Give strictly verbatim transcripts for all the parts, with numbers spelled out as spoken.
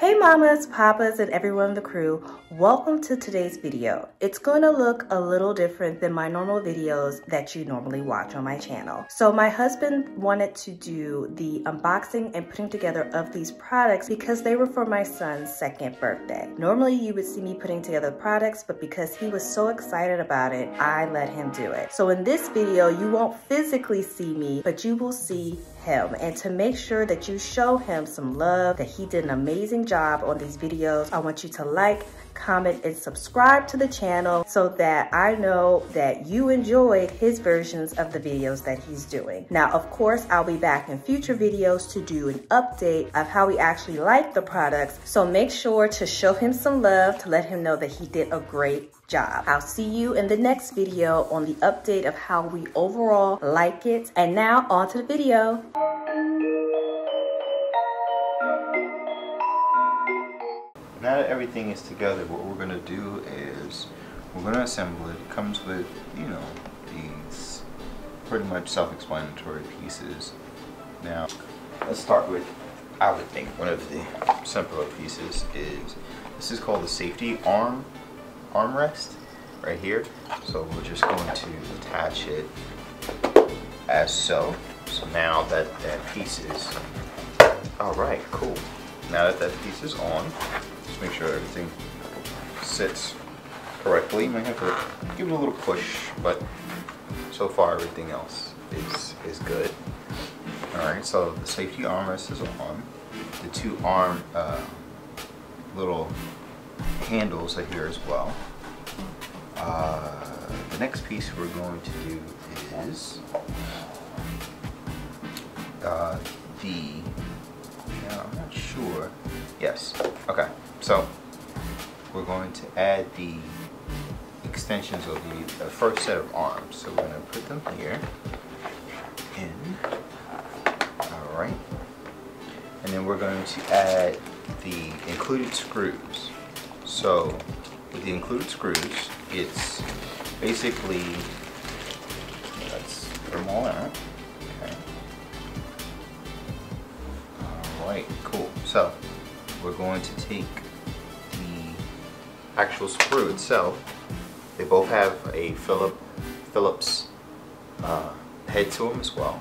Hey mamas, papas, and everyone in the crew. Welcome to today's video. It's going to look a little different than my normal videos that you normally watch on my channel. So my husband wanted to do the unboxing and putting together of these products because they were for my son's second birthday. Normally you would see me putting together products, but because he was so excited about it, I let him do it. So in this video, you won't physically see me, but you will see him. And to make sure that you show him some love, that he did an amazing job job on these videos, I want you to like, comment, and subscribe to the channel so that I know that you enjoyed his versions of the videos that he's doing. Now, of course, I'll be back in future videos to do an update of how we actually like the products. So make sure to show him some love to let him know that he did a great job. I'll see you in the next video on the update of how we overall like it. And now on to the video. Now that everything is together, what we're going to do is we're going to assemble it. It comes with, you know, these pretty much self-explanatory pieces. Now, let's start with, I would think, one of the simpler pieces is, this is called the safety arm armrest right here. So we're just going to attach it as so. So now that that piece is, all right, cool. Now that that piece is on, just make sure everything sits correctly. You might have to give it a little push, but so far everything else is, is good. Alright, so the safety armrest is on. The two arm uh, little handles are here as well. Uh, the next piece we're going to do is uh, the I'm not sure. Yes. Okay. So we're going to add the extensions of the, the first set of arms. So we're going to put them here in. All right. And then we're going to add the included screws. So with the included screws, it's basically, let's put them all out. Alright, cool. So we're going to take the actual screw itself. They both have a Phillip, Phillips uh, head to them as well.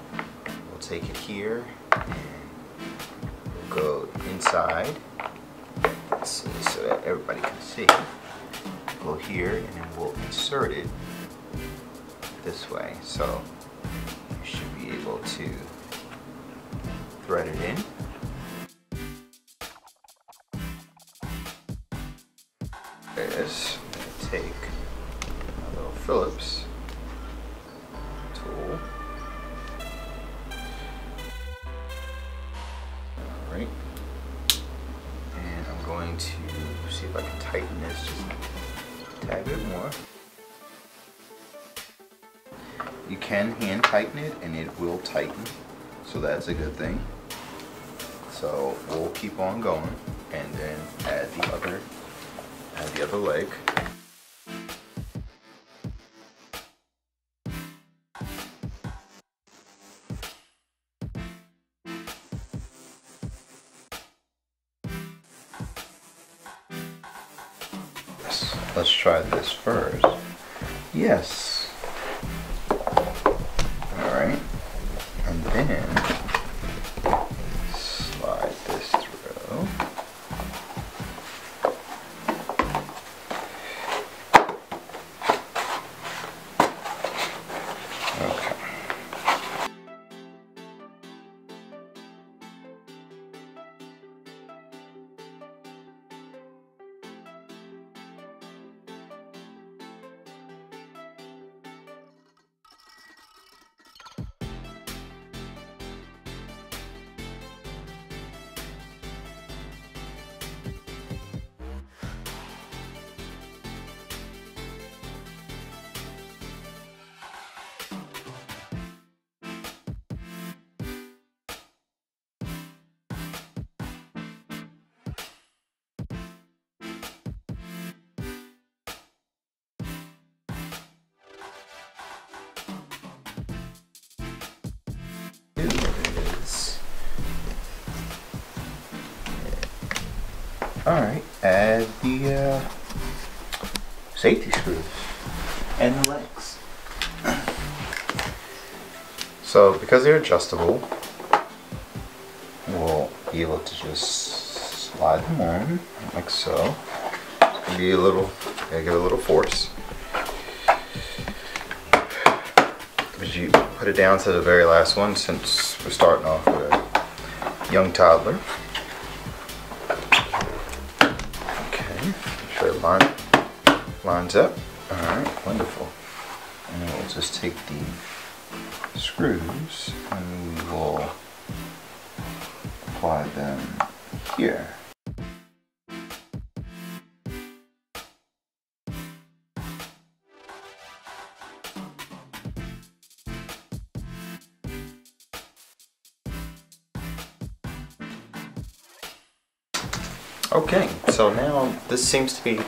We'll take it here and we'll go inside. Let's see, so that everybody can see. Go here and then we'll insert it this way. So you should be able to thread it in. This. I'm going to take my little Phillips tool. Alright. And I'm going to see if I can tighten this just a tad bit more. You can hand tighten it and it will tighten. So that's a good thing. So we'll keep on going and then add the other. And the other leg. Yes. Let's try this first. Yes. Alright. And then Alright, add the uh, safety screws and the legs. So because they're adjustable, we'll be able to just slide them on like so. It's gonna be a little, gotta give it a little force. But you put it down to the very last one since we're starting off with a young toddler. Line, lines up. Alright, wonderful. And then we'll just take the screws and we will apply them here. Okay, so now this seems to be the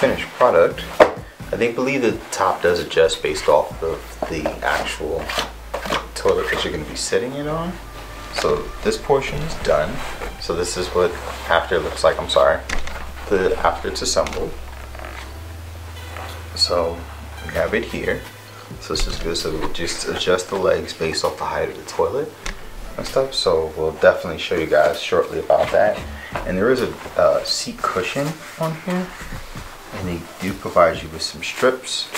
finished product. I think believe the top does adjust based off of the actual toilet that you're going to be sitting it on. So this portion is done. So this is what after looks like. I'm sorry, the after it's assembled. So we have it here. So this is good. So we just adjust the legs based off the height of the toilet and stuff. So we'll definitely show you guys shortly about that. And there is a uh, seat cushion on here, and they do provide you with some strips.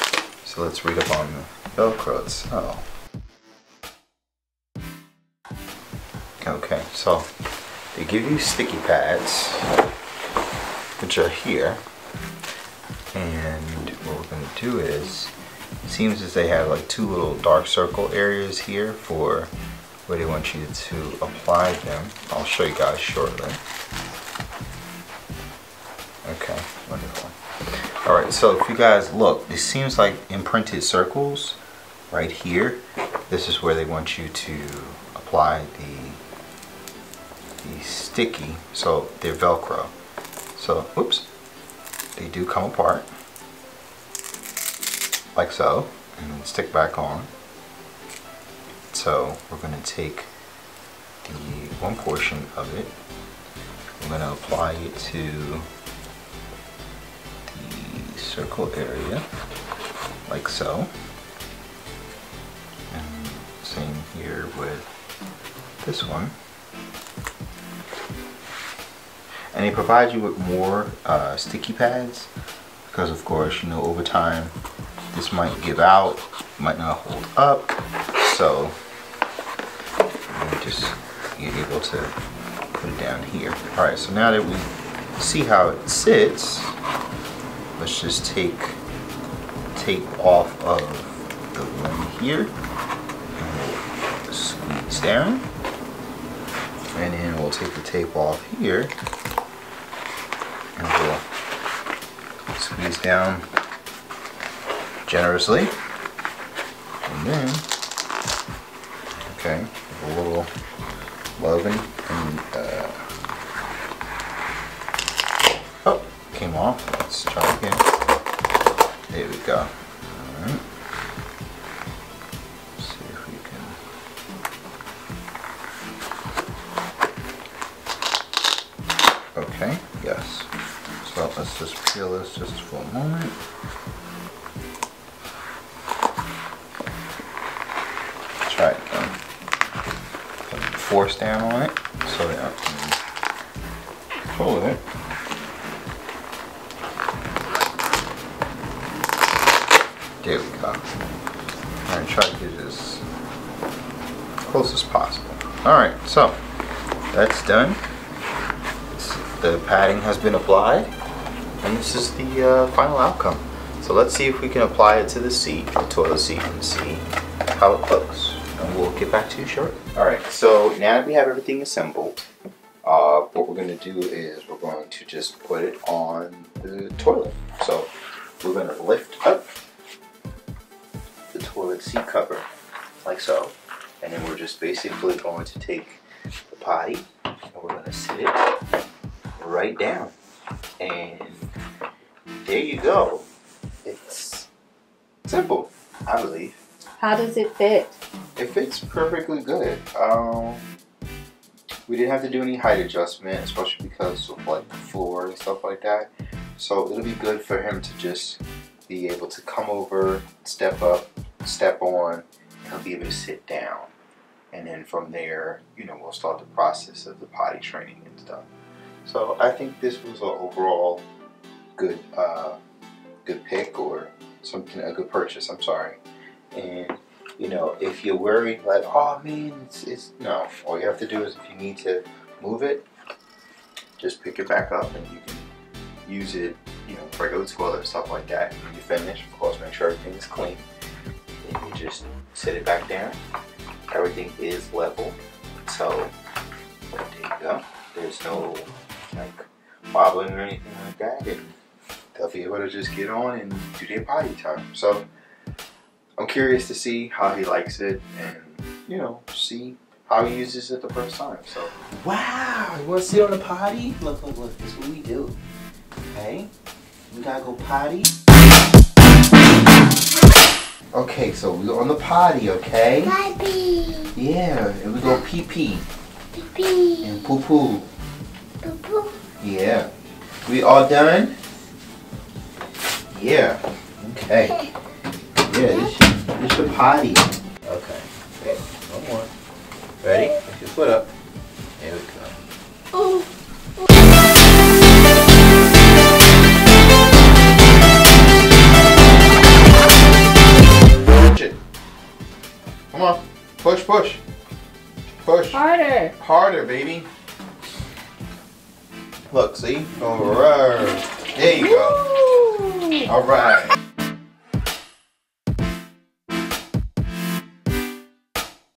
So let's read up on the Velcro itself. Okay, so they give you sticky pads, which are here. And what we're going to do is, it seems as they have like two little dark circle areas here for where they want you to apply them. I'll show you guys shortly. Okay, wonderful. All right, so if you guys look, it seems like imprinted circles right here. This is where they want you to apply the, the sticky, so they're Velcro. So, oops, they do come apart, like so, and then stick back on. So we're going to take the one portion of it, we're going to apply it to the circle area, like so. And same here with this one. And they provide you with more uh, sticky pads, because of course, you know, over time, this might give out, might not hold up. So, you're just you're able to put it down here. All right, so now that we see how it sits, let's just take tape off of the one here, and we'll squeeze down, and then we'll take the tape off here, and we'll squeeze down generously, and then okay, a little love and uh, oh, came off. Let's try again. There we go. All right. Let's see if we can. Okay. Yes. So let's just peel this just for a moment. Try it again. Force down on it so that I can control it. There we go. I'm going to try to get it as close as possible. Alright, so that's done. It's, the padding has been applied, and this is the uh, final outcome. So let's see if we can apply it to the seat, the toilet seat, and see how it looks. And we'll get back to you shortly. Alright, so now that we have everything assembled, uh, what we're going to do is we're going to just put it on the toilet. So we're going to lift up the toilet seat cover, like so. And then we're just basically going to take the potty and we're going to sit it right down. And there you go. It's simple, I believe. How does it fit? It fits perfectly good. Um, We didn't have to do any height adjustment, especially because of like the floor and stuff like that. So it'll be good for him to just be able to come over, step up, step on, and he'll be able to sit down. And then from there, you know, we'll start the process of the potty training and stuff. So I think this was an overall good, uh, good pick or something, a good purchase, I'm sorry. And, you know, if you're worried, like, oh man, it's, it's, no. All you have to do is if you need to move it, just pick it back up and you can use it, you know, regular toilet, stuff like that. When you finish, of course, make sure everything is clean. And you just sit it back down. Everything is level, so there you go. There's no like wobbling or anything like that, and they'll be able to just get on and do their potty time. So I'm curious to see how he likes it, and you know, see how he uses it the first time. So wow, you want to sit on the potty? Look, look, look. This is what we do. Okay, we gotta go potty. Okay, so we're on the potty, okay? Potty. Yeah, and we go pee pee. Pee pee. And poo poo. Poo poo. Yeah. We all done? Yeah. Okay. Yeah, this is, this is your potty. Okay. Okay. One more. Ready? Put your foot up. There we go. Oh. Come on, push, push, push. Harder. Harder, baby. Look, see? All right. There you go. All right.